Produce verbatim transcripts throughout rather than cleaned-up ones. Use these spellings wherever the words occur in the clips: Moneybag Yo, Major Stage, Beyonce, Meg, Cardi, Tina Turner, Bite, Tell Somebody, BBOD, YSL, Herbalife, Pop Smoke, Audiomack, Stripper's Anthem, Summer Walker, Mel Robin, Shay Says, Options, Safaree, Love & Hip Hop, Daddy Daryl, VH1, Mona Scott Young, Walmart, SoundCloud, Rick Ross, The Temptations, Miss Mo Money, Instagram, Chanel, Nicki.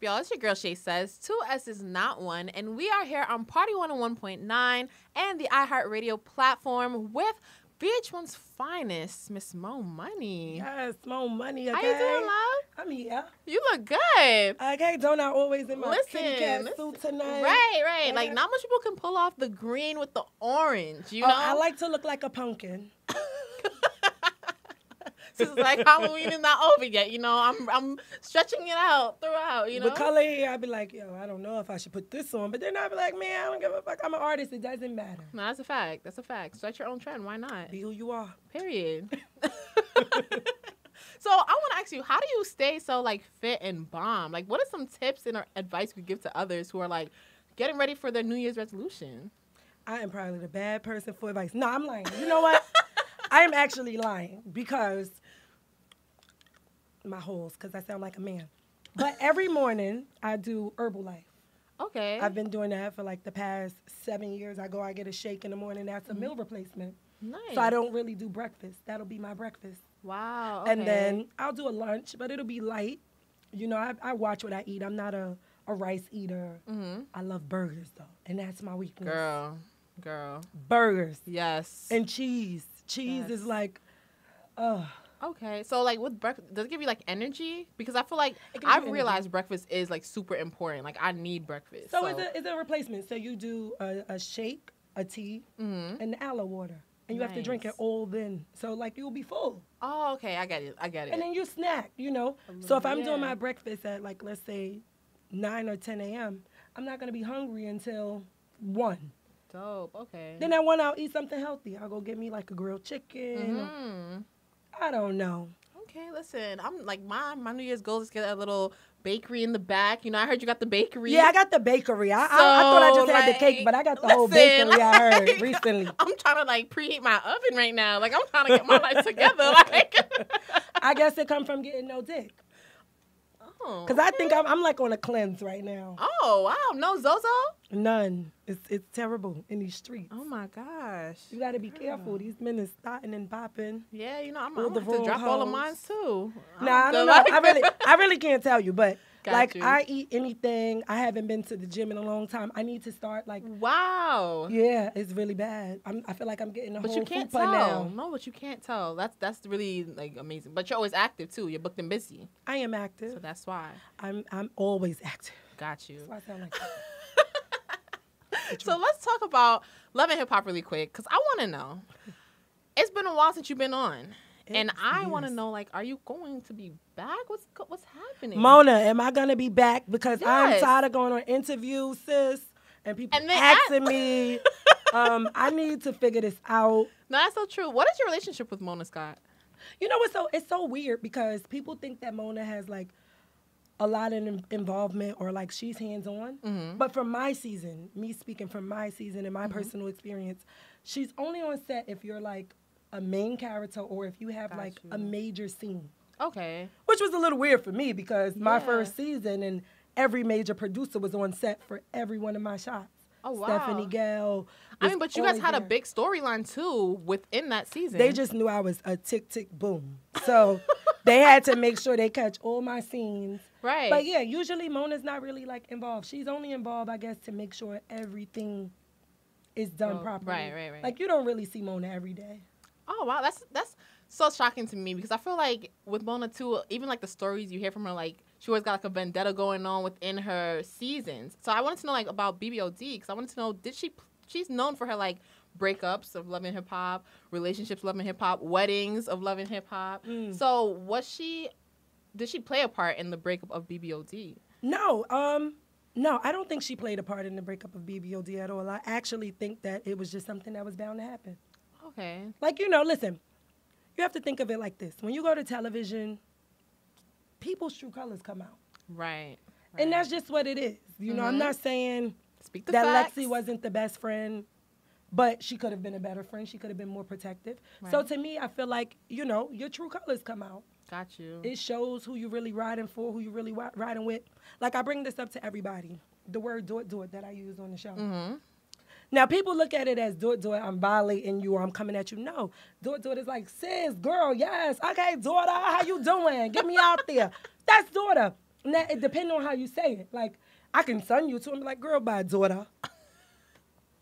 Y'all, it's your girl Shay Says. Two S is not one, and we are here on Party one oh one point nine and the iHeartRadio platform with V H one's finest, Miss Mo Money. Yes, Mo Money. Okay? How you doing, love? I'm here. You look good. Okay, don't I always in my listen, kitty cat listen, suit tonight? Right, right. Yeah. Like, not much people can pull off the green with the orange, you oh, know? I like to look like a pumpkin. This is like Halloween is not over yet, you know. I'm I'm stretching it out throughout, you know. With color hair, I'd be like, yo, I don't know if I should put this on, but then I'd be like, man, I don't give a fuck. I'm an artist. It doesn't matter. No, that's a fact. That's a fact. Start your own trend. Why not? Be who you are. Period. So I want to ask you, how do you stay so like fit and bomb? Like, what are some tips and or advice you give to others who are like getting ready for their New Year's resolution? I am probably the bad person for advice. No, I'm lying. You know what? I am actually lying because my holes, because I sound like a man. But every morning I do Herbalife. Okay. I've been doing that for like the past seven years. I go, I get a shake in the morning. That's a meal replacement. Nice. So I don't really do breakfast. That'll be my breakfast. Wow. Okay. And then I'll do a lunch, but it'll be light. You know, I, I watch what I eat. I'm not a, a rice eater. Mm-hmm. I love burgers, though, and that's my weakness. Girl, girl. Burgers. Yes. And cheese. Cheese yes. is like, ugh. Okay, so like with breakfast, does it give you like energy? Because I feel like I realize breakfast is like super important. Like I need breakfast. So, so. It's, a, it's a replacement. So you do a, a shake, a tea, mm-hmm. and aloe water. And you nice. have to drink it all then. So like you'll be full. Oh, okay, I get it, I get it. And then you snack, you know. Um, so if I'm yeah. doing my breakfast at like, let's say nine or ten a m, I'm not gonna be hungry until one. Dope. Okay. Then I want to eat something healthy. I'll go get me like a grilled chicken. Mm-hmm. I don't know. Okay, listen. I'm like my my New Year's goal is get a little bakery in the back. You know, I heard you got the bakery. Yeah, I got the bakery. I so, I, I thought I just like, had the cake, but I got the listen, whole bakery. Like, I heard recently. I'm trying to like preheat my oven right now. Like I'm trying to get my life together. Like I guess it come from getting no dick. Oh. Cause okay. I think I'm, I'm like on a cleanse right now. Oh wow, no Zozo? None. It's it's terrible in these streets. Oh my gosh. You gotta be yeah. careful. These men is starting and popping. Yeah, you know I'm, I'm going to drop holes. all of mine too. Nah, I don't know. I really I really can't tell you, but Got like you. I eat anything. I haven't been to the gym in a long time. I need to start like. Wow. Yeah, it's really bad. I'm, I feel like I'm getting a but whole you can't tell. Now. No, but you can't tell. That's that's really like amazing. But you're always active too. You're booked and busy. I am active. So that's why. I'm I'm always active. Got you. That's why I sound like that. So let's talk about Love and Hip Hop really quick, cause I want to know. It's been a while since you've been on. It and I want to know, like, are you going to be back? What's what's happening? Mona, am I going to be back? Because yes. I'm tired of going on interviews, sis, and people and asking I me. um, I need to figure this out. No, that's so true. What is your relationship with Mona Scott? You know what's so, it's so weird because people think that Mona has, like, a lot of in involvement or, like, she's hands-on. Mm-hmm. But from my season, me speaking from my season and my mm-hmm. personal experience, she's only on set if you're, like, a main character or if you have Got like you. a major scene. Okay. Which was a little weird for me because yeah. my first season and every major producer was on set for every one of my shots. Oh wow. Stephanie Gale. I mean, but you guys had there. a big storyline too within that season. They just knew I was a tick tick boom. So they had to make sure they catch all my scenes. Right. But yeah, usually Mona's not really like involved. She's only involved, I guess, to make sure everything is done oh, properly. Right, right, right. Like you don't really see Mona every day. Oh, wow. That's that's so shocking to me because I feel like with Mona, too, even, like, the stories you hear from her, like, she always got, like, a vendetta going on within her seasons. So I wanted to know, like, about B B O D because I wanted to know, did she – she's known for her, like, breakups of Love and Hip Hop, relationships Love and Hip Hop, weddings of Love and Hip Hop. Mm. So was she – did she play a part in the breakup of B B O D? No. Um, no, I don't think she played a part in the breakup of B B O D at all. I actually think that it was just something that was bound to happen. Okay. Like, you know, listen, you have to think of it like this. When you go to television, people's true colors come out. Right. right. And that's just what it is. You mm-hmm. know, I'm not saying Speak the that facts. Lexi wasn't the best friend, but she could have been a better friend. She could have been more protective. Right. So to me, I feel like, you know, your true colors come out. Got you. It shows who you're really riding for, who you're really riding with. Like, I bring this up to everybody. The word do it, do it that I use on the show. Mm-hmm. Now, people look at it as, do it, do it, I'm violating you or I'm coming at you. No, do it, do it is like, sis, girl, yes, okay, daughter, how you doing? Get me out there. That's daughter. Now, it depends on how you say it. Like, I can son you to and be like, girl, bye, daughter.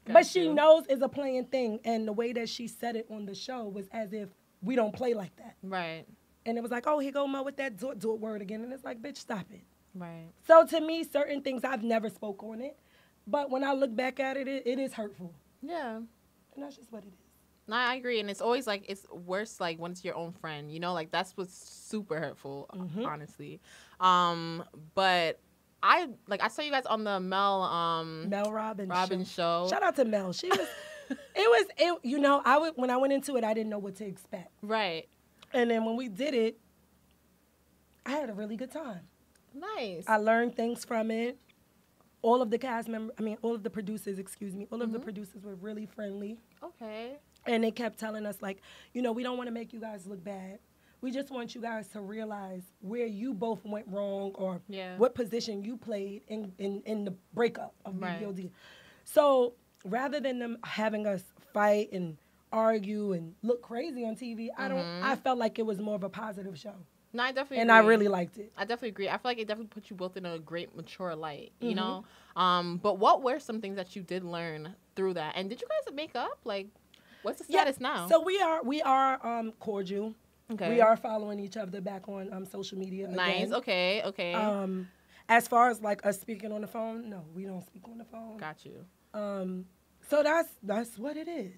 Got but you. She knows it's a playing thing. And the way that she said it on the show was as if we don't play like that. Right. And it was like, oh, here go Mo with that do it, do it word again. And it's like, bitch, stop it. Right. So to me, certain things, I've never spoke on it. But when I look back at it, it, it is hurtful. Yeah. And that's just what it is. No, I agree. And it's always like, it's worse like when it's your own friend, you know, like that's what's super hurtful, mm-hmm. honestly. Um, but I, like, I saw you guys on the Mel, um, Mel Robin, Robin show. show. Shout out to Mel. She was, it was, it, you know, I would, when I went into it, I didn't know what to expect. Right. And then when we did it, I had a really good time. Nice. I learned things from it. All of the cast members, I mean, all of the producers, excuse me, all mm-hmm. of the producers were really friendly. Okay. And they kept telling us, like, you know, we don't want to make you guys look bad. We just want you guys to realize where you both went wrong or yeah. what position you played in, in, in the breakup of right. B B O D. So rather than them having us fight and argue and look crazy on T V, mm-hmm. I don't. I felt like it was more of a positive show. No, I definitely and agree. I really liked it. I definitely agree. I feel like it definitely put you both in a great mature light, you mm-hmm. know? Um, but what were some things that you did learn through that? And did you guys make up? Like, what's the status yeah. now? So we are we are um, cordial. Okay. We are following each other back on um, social media. Nice. Again. Okay. Okay. Um, as far as like us speaking on the phone, no, we don't speak on the phone. Got you. Um, so that's that's what it is.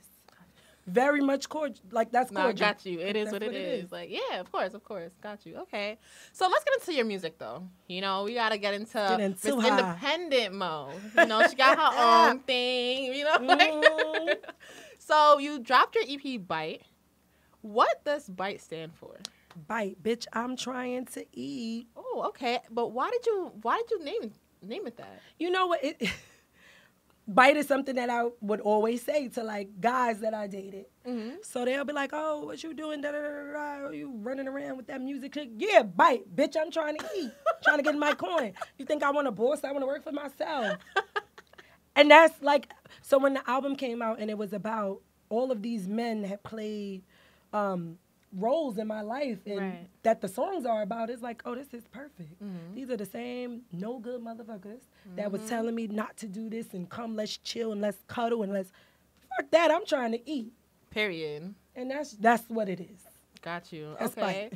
Very much cordial, like that's cordial. No, got you. It is what, what it is. is. Like, yeah, of course, of course, got you. Okay, so let's get into your music, though. You know, we gotta get into, get into Miss Independent Mo. You know, she got her own thing. You know, mm-hmm. like so you dropped your E P, Bite. What does Bite stand for? Bite, bitch. I'm trying to eat. Oh, okay. But why did you? Why did you name name it that? You know what? It, Bite is something that I would always say to, like, guys that I dated. Mm-hmm. So they'll be like, oh, what you doing? Da, da, da, da. Are you running around with that music? Yeah, Bite. Bitch, I'm trying to eat. Trying to get my coin. You think I want a boss? I want to work for myself. And that's, like, so when the album came out and it was about all of these men that played um, roles in my life and right. that the songs are about, it's like, oh, this is perfect. Mm-hmm. These are the same no good motherfuckers mm-hmm. that was telling me not to do this and come, let's chill and let's cuddle and let's fuck that. I'm trying to eat. Period. And that's that's what it is. Got you. That's okay.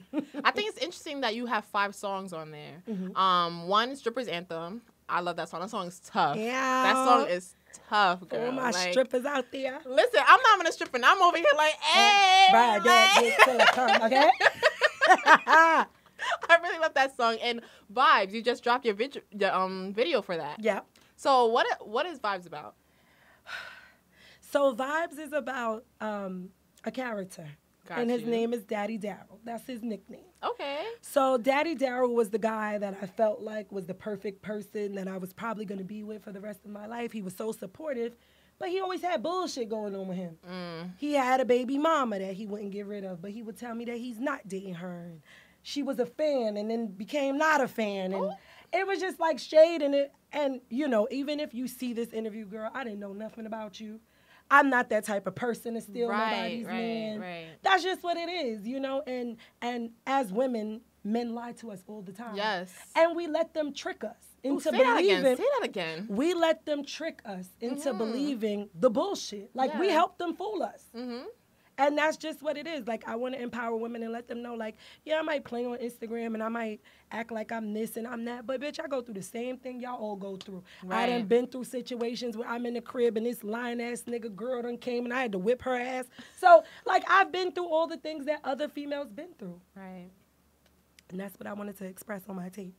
I think it's interesting that you have five songs on there. Mm-hmm. Um, one is Stripper's Anthem. I love that song. That song is tough. Yeah. That song is tough, girl. All my like, strippers out there. Listen, I'm not even a stripper. I'm over here like, hey. Right, that okay? I really love that song. And Vibes, you just dropped your, vid your um, video for that. Yeah. So what what is Vibes about? So Vibes is about um, a character. Got and you. His name is Daddy Daryl. That's his nickname. Okay. So Daddy Daryl was the guy that I felt like was the perfect person that I was probably going to be with for the rest of my life. He was so supportive, but he always had bullshit going on with him. Mm. He had a baby mama that he wouldn't get rid of, but he would tell me that he's not dating her. And she was a fan and then became not a fan. And oh. it was just like shade in it. And, you know, even if you see this interview, girl, I didn't know nothing about you. I'm not that type of person to steal right, nobody's right, man. Right. That's just what it is, you know? And and as women, men lie to us all the time. Yes. And we let them trick us into Ooh, say believing. That again. Say that again. We let them trick us into mm-hmm. believing the bullshit. Like, yeah. we help them fool us. Mm-hmm. And that's just what it is. Like, I want to empower women and let them know, like, yeah, I might play on Instagram and I might act like I'm this and I'm that. But, bitch, I go through the same thing y'all all go through. Right. I done been through situations where I'm in the crib and this lying-ass nigga girl done came and I had to whip her ass. So, like, I've been through all the things that other females been through. Right. And that's what I wanted to express on my tape.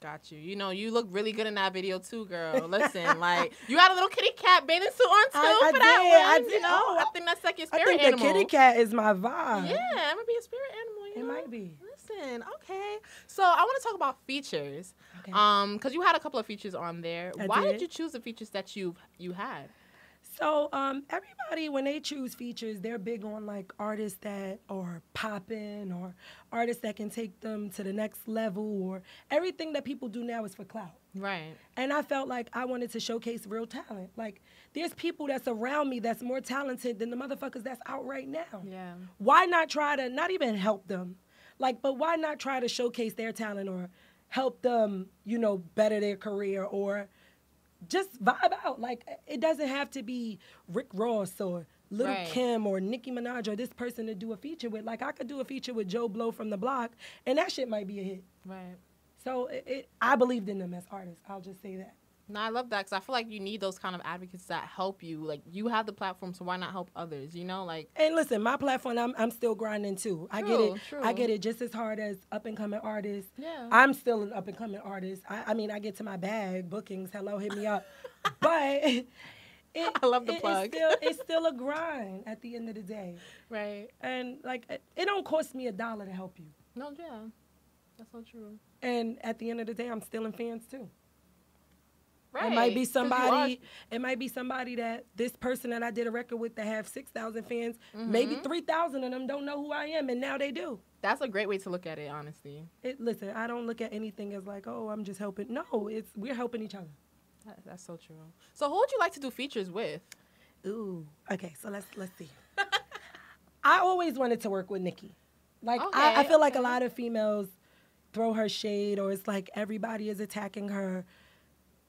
Got you. You know, you look really good in that video, too, girl. Listen, like, you had a little kitty cat bathing suit on, too, I, I for did, that one. I did. You know, oh, I think that's like your spirit animal. I think animal. The kitty cat is my vibe. Yeah, it might be a spirit animal, you know? It might be. Listen, okay. So I want to talk about features. Okay. Um, because you had a couple of features on there. I Why did. did you choose the features that you you had? So um, everybody, when they choose features, they're big on like artists that are popping or artists that can take them to the next level, or everything that people do now is for clout. Right. And I felt like I wanted to showcase real talent. Like, there's people that's around me that's more talented than the motherfuckers that's out right now. Yeah. Why not try to not even help them? Like, but why not try to showcase their talent or help them, you know, better their career, or just vibe out. Like, it doesn't have to be Rick Ross or Lil right. Kim or Nicki Minaj or this person to do a feature with. Like, I could do a feature with Joe Blow from The Block, and that shit might be a hit. Right. So it, it, I believed in them as artists. I'll just say that. No, I love that, because I feel like you need those kind of advocates that help you. Like, you have the platform, so why not help others, you know? Like, and listen, my platform, I'm, I'm still grinding, too. True, I get it. True. I get it just as hard as up-and-coming artists. Yeah. I'm still an up-and-coming artist. I, I mean, I get to my bag, bookings, hello, hit me up. But it, I love the it, plug. It's still, it's still a grind at the end of the day. Right. And, like, it, it don't cost me a dollar to help you. No, yeah. That's so true. And at the end of the day, I'm stealing fans, too. Right. It might be somebody. It might be somebody that this person that I did a record with that have six thousand fans. Mm-hmm. Maybe three thousand of them don't know who I am, and now they do. That's a great way to look at it, honestly. It, listen, I don't look at anything as like, oh, I'm just helping. No, it's we're helping each other. That, that's so true. So, who would you like to do features with? Ooh. Okay, so let's let's see. I always wanted to work with Nicki. Like okay, I, I feel okay. like a lot of females throw her shade, or it's like everybody is attacking her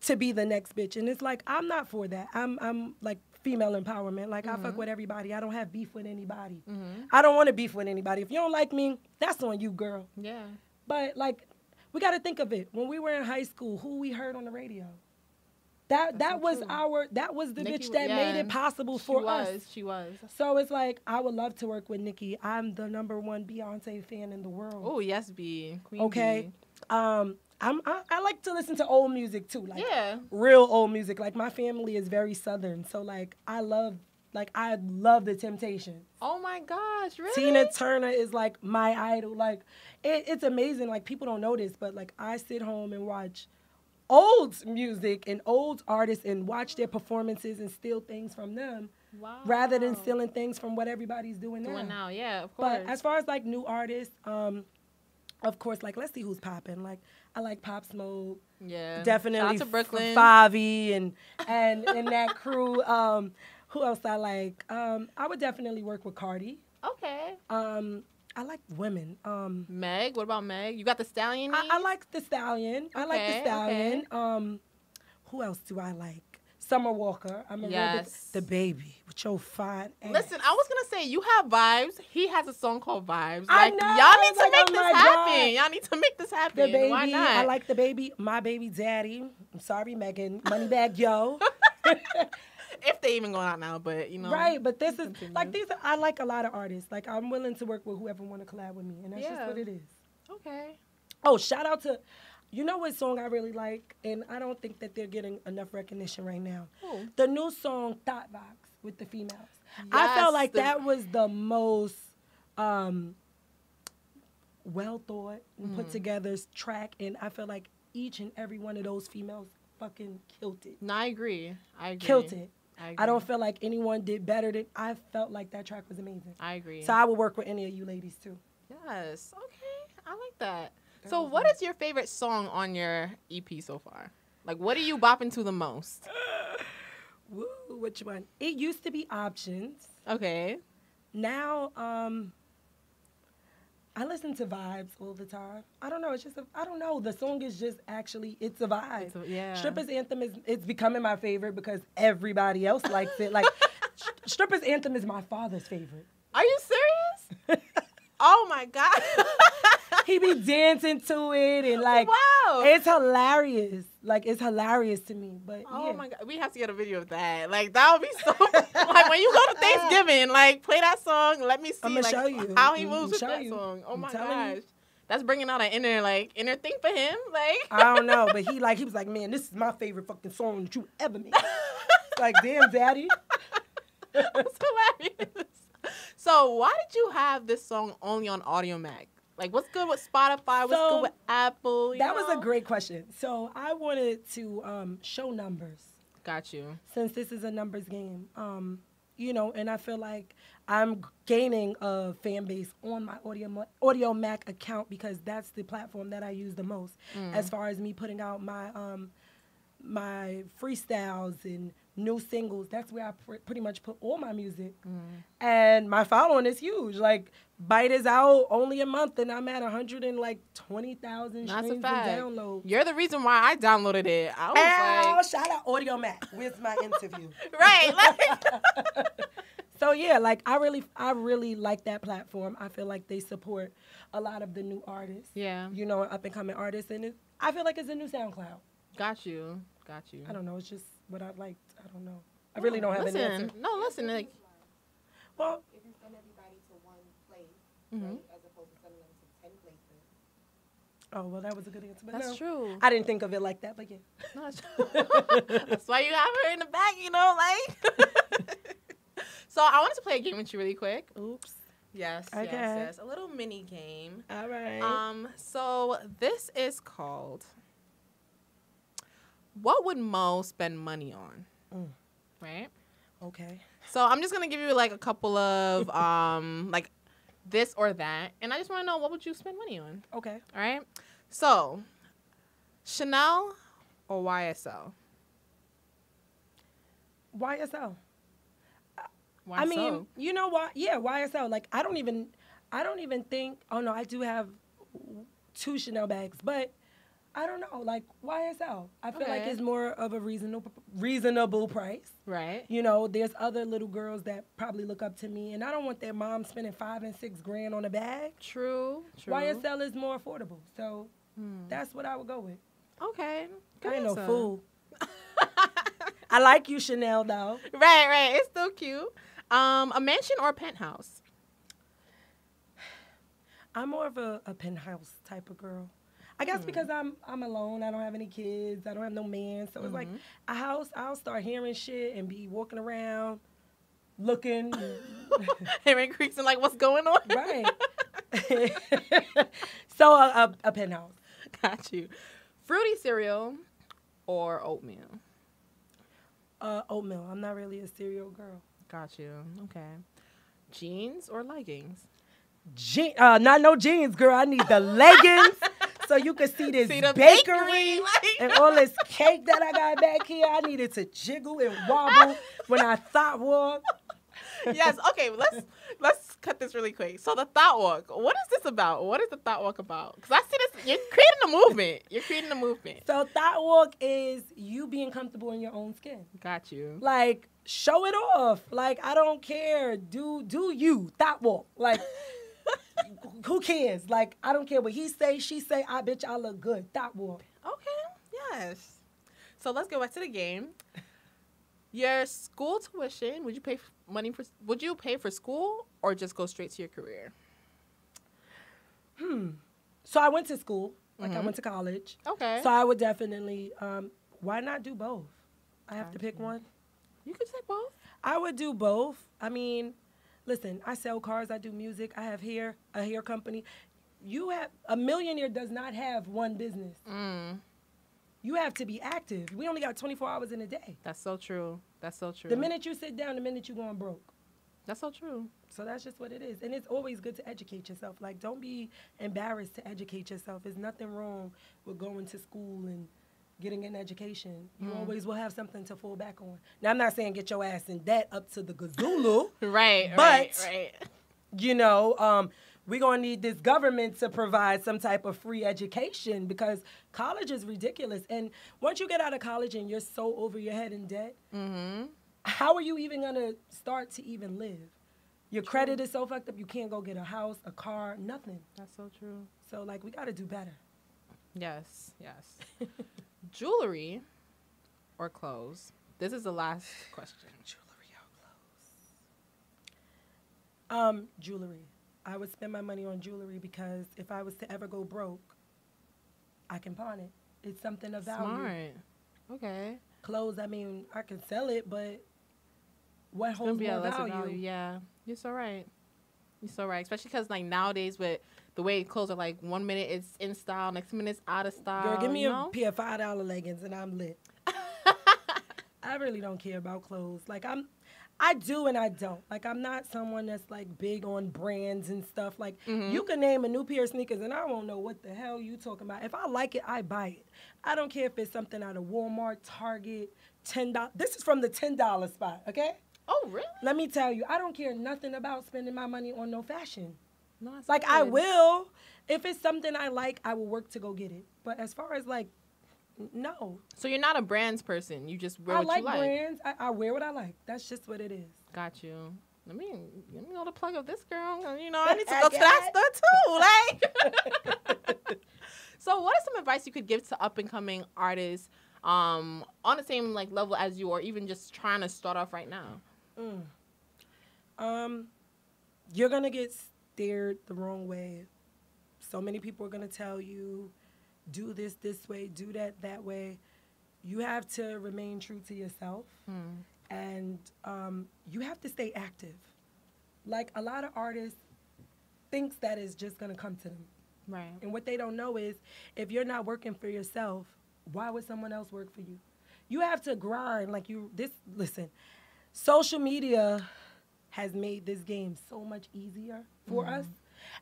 to be the next bitch. And it's like, I'm not for that. I'm, I'm like, female empowerment. Like, mm-hmm. I fuck with everybody. I don't have beef with anybody. Mm-hmm. I don't want to beef with anybody. If you don't like me, that's on you, girl. Yeah. But, like, we got to think of it. When we were in high school, who we heard on the radio? That, that was true. our, that was the Nicki, bitch that yeah. made it possible she for was, us. She was, she was. So it's like, I would love to work with Nicki. I'm the number one Beyonce fan in the world. Oh, yes, B. Queen okay. B. Um, I'm, I, I like to listen to old music, too. Like, yeah. real old music. Like, my family is very Southern. So, like, I love, like, I love The Temptations. Oh, my gosh, really? Tina Turner is, like, my idol. Like, it, it's amazing. Like, people don't know this, but, like, I sit home and watch old music and old artists and watch their performances and steal things from them. Wow. Rather than stealing things from what everybody's doing now. Doing now, yeah, of course. But as far as, like, new artists, um... of course, like, let's see who's popping. Like, I like Pop Smoke. Yeah. Definitely. Shout out to Brooklyn. Favi and, and, and that crew. Um, who else I like? Um, I would definitely work with Cardi. Okay. Um, I like women. Um, Meg? What about Meg? You got the Stallion? I, I like the Stallion. Okay, I like the Stallion. Okay. Um, who else do I like? Summer Walker. I'm a yes. The Baby with your fine ass. Listen, I was going to say, you have vibes. He has a song called Vibes. Like, I know. Y'all need to like, make oh this happen. God. Y'all need to make this happen. The Baby. Why not? I like The Baby. My Baby Daddy. I'm sorry, Megan. Moneybag Yo. If they even going out now, but, you know. Right, but this is, continue. like, these are, I like a lot of artists. Like, I'm willing to work with whoever want to collab with me, and that's yeah. just what it is. Okay. Oh, shout out to... You know what song I really like, and I don't think that they're getting enough recognition right now. Ooh. The new song, Thought Box, with the females. Yes, I felt like the... that was the most um, well thought and mm. put together track, and I feel like each and every one of those females fucking killed it. No, I agree. I agree. Killed it. I, I don't feel like anyone did better than I felt like that track was amazing. I agree. So I would work with any of you ladies, too. Yes. Okay. I like that. So what is your favorite song on your E P so far? Like, what are you bopping to the most? Woo, which one? It used to be Options. Okay. Now, um, I listen to Vibes all the time. I don't know. It's just, a, I don't know. The song is just actually, it's a vibe. It's a, yeah. Stripper's Anthem is, it's becoming my favorite because everybody else likes it. Like, Stripper's Anthem is my father's favorite. Are you serious? Oh, my God. He be dancing to it, and, like, wow. It's hilarious. Like, it's hilarious to me. But oh, yeah. my God. We have to get a video of that. Like, that would be so like, when you go to Thanksgiving, like, play that song. Let me see I'm like, show you. how he moves with that you. song. Oh, I'm my gosh. You. That's bringing out an inner, like, inner thing for him. Like I don't know, but he, like, he was like, man, this is my favorite fucking song that you ever made. Like, damn, daddy. That's hilarious. So why did you have this song only on Audiomack? Like, what's good with Spotify? What's so, good with Apple? You that know? was a great question. So I wanted to um, show numbers. Got you. Since this is a numbers game, um, you know, and I feel like I'm gaining a fan base on my Audio Audiomack account because that's the platform that I use the most mm. as far as me putting out my um, my freestyles and new singles. That's where I pr pretty much put all my music, mm. and my following is huge. Like, Bite is out only a month, and I'm at a hundred and like twenty thousand streams and downloads. You're the reason why I downloaded it. I was Ow, like, shout out Audiomack. Where's my interview? Right. Like so yeah, like I really, I really like that platform. I feel like they support a lot of the new artists. Yeah, you know, up and coming artists, and it, I feel like it's a new SoundCloud. Got you. Got you. I don't know. It's just what I liked. I don't know. I really don't have listen. an answer. No, listen. Like, well, if you send everybody to one place, mm-hmm. right, as opposed to sending them to ten places. Oh well, that was a good answer. But that's no, true. I didn't think of it like that, but yeah. No, that's true. That's why you have her in the back, you know, like. So I wanted to play a game with you really quick. Oops. Yes. Okay. Yes. Yes. A little mini game. All right. Um. So this is called, what would Mo spend money on? Mm. Right? Okay. So I'm just going to give you like a couple of um, like this or that. And I just want to know, what would you spend money on? Okay. All right. So Chanel or Y S L? Y S L. Y S L. I mean, you know what? Yeah, Y S L. Like, I don't even, I don't even think, oh no, I do have two Chanel bags, but I don't know, like Y S L. I feel okay. like it's more of a reasonable, reasonable price. Right. You know, there's other little girls that probably look up to me, and I don't want their mom spending five and six grand on a bag. True. True. Y S L is more affordable, so hmm. that's what I would go with. Okay. Good I ain't answer. no fool. I like you, Chanel, though. Right, right. It's still cute. Um, a mansion or a penthouse? I'm more of a, a penthouse type of girl. I guess mm. because I'm I'm alone, I don't have any kids, I don't have no man, so mm-hmm. it's like a house. I'll start hearing shit and be walking around, looking, hearing creaks and like, what's going on? Right. So a, a, a penthouse. Got you. Fruity cereal or oatmeal? Uh, oatmeal. I'm not really a cereal girl. Got you. Okay. Jeans or leggings? Je uh, not no jeans, girl. I need the leggings. So you could see this see bakery, bakery like, and all this cake that I got back here. I needed to jiggle and wobble when I thought walk. Yes. Okay. Let's let's cut this really quick. So the thought walk. What is this about? What is the thought walk about? Because I see this. You're creating a movement. You're creating a movement. So thought walk is you being comfortable in your own skin. Got you. Like, show it off. Like, I don't care. Do do you thought walk like. Who cares? Like, I don't care what he say, she say. I bitch, I look good. Thought walk. Okay, yes. So let's go back to the game. Your school tuition. Would you pay money for? Would you pay for school or just go straight to your career? Hmm. So I went to school. Like, mm-hmm. I went to college. Okay. So I would definitely. Um, why not do both? I have gotcha. to pick one. You could say both. I would do both. I mean. Listen, I sell cars, I do music, I have hair, a hair company. You have, a millionaire does not have one business. Mm. You have to be active. We only got twenty-four hours in a day. That's so true. That's so true. The minute you sit down, the minute you're going broke. That's so true. So that's just what it is. And it's always good to educate yourself. Like, don't be embarrassed to educate yourself. There's nothing wrong with going to school and getting an education. You mm. always will have something to fall back on. Now, I'm not saying get your ass in debt up to the gazulu. Right, but, right, right. you know, um, we're going to need this government to provide some type of free education because college is ridiculous. And once you get out of college and you're so over your head in debt, mm-hmm. how are you even going to start to even live? Your true. credit is so fucked up, you can't go get a house, a car, nothing. That's so true. So, like, we got to do better. Yes, yes. Jewelry or clothes? This is the last question. Jewelry or clothes? Um, jewelry. I would spend my money on jewelry because if I was to ever go broke, I can pawn it. It's something of value. Smart. Okay. Clothes, I mean, I can sell it, but what holds more value? value? Yeah, you're so right. You're so right, especially because like nowadays with the way clothes are like one minute it's in style, next minute it's out of style. Girl, give me you know? a pair of five dollar leggings and I'm lit. I really don't care about clothes. Like, I'm, I do and I don't. Like, I'm not someone that's, like, big on brands and stuff. Like, mm-hmm. you can name a new pair of sneakers, and I won't know what the hell you talking about. If I like it, I buy it. I don't care if it's something out of Walmart, Target, ten dollars. This is from the ten dollar spot, okay? Oh, really? Let me tell you, I don't care nothing about spending my money on no fashion. No, like, good. I will. If it's something I like, I will work to go get it. But as far as, like, no. So you're not a brands person. You just wear I what like you like. I like brands. I, I wear what I like. That's just what it is. Got you. Let me let me know the plug of this girl. You know, I need to go to that store too. Like. So what is some advice you could give to up and coming artists um, on the same like level as you, or even just trying to start off right now? Mm. Um, you're gonna get stared the wrong way. So many people are gonna tell you, do this this way, do that that way. You have to remain true to yourself, mm. and um, you have to stay active. Like, a lot of artists thinks that is just gonna come to them. Right. And what they don't know is, if you're not working for yourself, why would someone else work for you? You have to grind. Like, you, this, listen, social media has made this game so much easier for mm. us,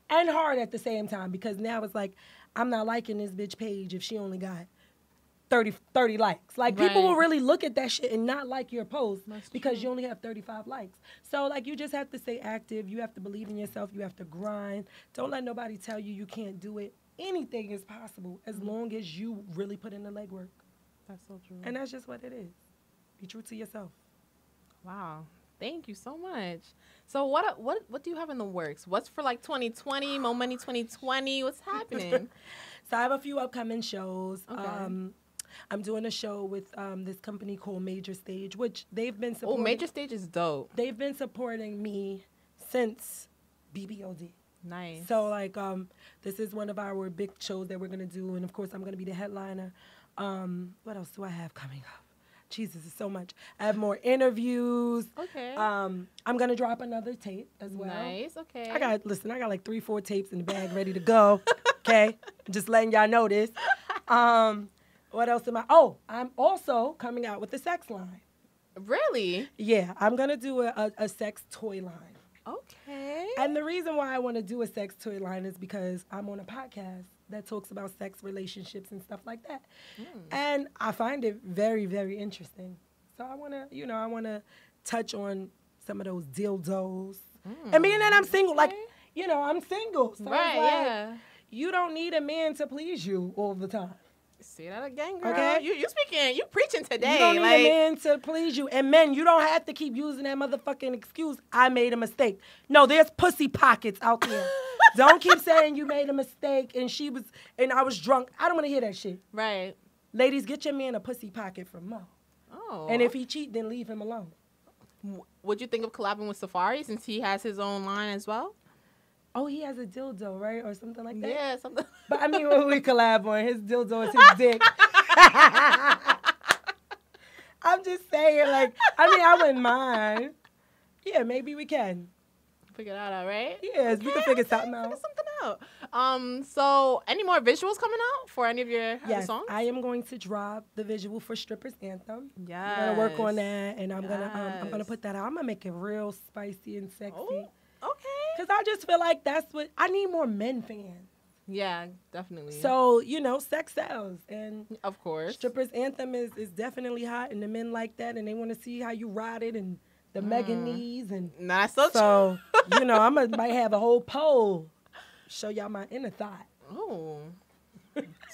and hard at the same time, because now it's like, I'm not liking this bitch page if she only got thirty likes. Like, right. people will really look at that shit and not like your post That's because true. You only have thirty-five likes. So, like, you just have to stay active. You have to believe in yourself. You have to grind. Don't let nobody tell you you can't do it. Anything is possible as mm-hmm. long as you really put in the legwork. That's so true. And that's just what it is. Be true to yourself. Wow. Thank you so much. So what what what do you have in the works? What's for, like, twenty twenty, Mo Money twenty twenty? What's happening? So I have a few upcoming shows. Okay. Um, I'm doing a show with um, this company called Major Stage, which they've been supporting. Oh, Major Stage is dope. They've been supporting me since B B O D. Nice. So, like, um, this is one of our big shows that we're going to do. And, of course, I'm going to be the headliner. Um, what else do I have coming up? Jesus, it's so much. I have more interviews. Okay. Um, I'm going to drop another tape as well. Nice, okay. I got, listen, I got like three, four tapes in the bag ready to go, okay? Just letting y'all know this. Um, what else am I? Oh, I'm also coming out with a sex line. Really? Yeah, I'm going to do a, a, a sex toy line. Okay. And the reason why I want to do a sex toy line is because I'm on a podcast that talks about sex, relationships, and stuff like that. Mm. And I find it very, very interesting. So I want to, you know, I want to touch on some of those dildos. Mm. And being that I'm single, okay. like, you know, I'm single. So right, like, yeah. You don't need a man to please you all the time. Say that again, girl. Okay? You, you speaking, you preaching today. You don't need like... a man to please you. And men, you don't have to keep using that motherfucking excuse, I made a mistake. No, there's pussy pockets out there. Don't keep saying you made a mistake and she was and I was drunk. I don't want to hear that shit. Right. Ladies, get your man a pussy pocket from Mo. Oh. And if he cheat, then leave him alone. Would you think of collabing with Safaree since he has his own line as well? Oh, he has a dildo, right? Or something like that? Yeah, something. But I mean, when we collab on his dildo is his dick. I'm just saying, like, I mean, I wouldn't mind. Yeah, maybe we can. Figure it out, all right? Yes, okay, we can figure okay, something out. Figure something out. Um, so, any more visuals coming out for any of your yes, songs? Yes, I am going to drop the visual for Stripper's Anthem. Yeah, I'm gonna work on that, and I'm yes. gonna um, I'm gonna put that out. I'm gonna make it real spicy and sexy. Oh, okay. Cause I just feel like that's what I need, more men fans. Yeah, definitely. So, you know, sex sells, and of course, Stripper's Anthem is is definitely hot, and the men like that, and they want to see how you ride it and the mm. mega knees and not so. so You know, I might have a whole poll. Show y'all my inner thought. Oh.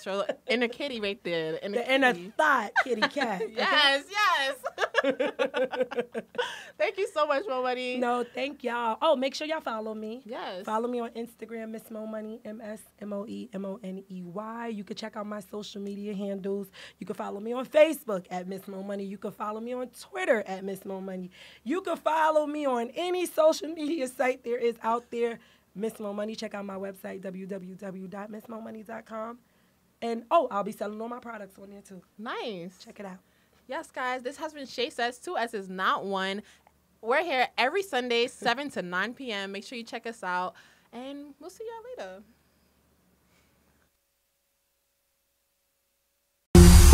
Show the inner kitty right there. The inner, the inner thought kitty cat. Yes, yes. Thank you so much, Mo Money. No, thank y'all. Oh, make sure y'all follow me. Yes. Follow me on Instagram, Miss Mo Money, M S M O E M O N E Y. You can check out my social media handles. You can follow me on Facebook at Miss Mo Money. You can follow me on Twitter at Miss Mo Money. You can follow me on any social media site there is out there. Miss Mo Money. Check out my website, w w w dot miss mo money dot com. And, oh, I'll be selling all my products on there, too. Nice. Check it out. Yes, guys. This has been Shay Says, two S's, not one. We're here every Sunday, seven to nine p m Make sure you check us out. And we'll see y'all later.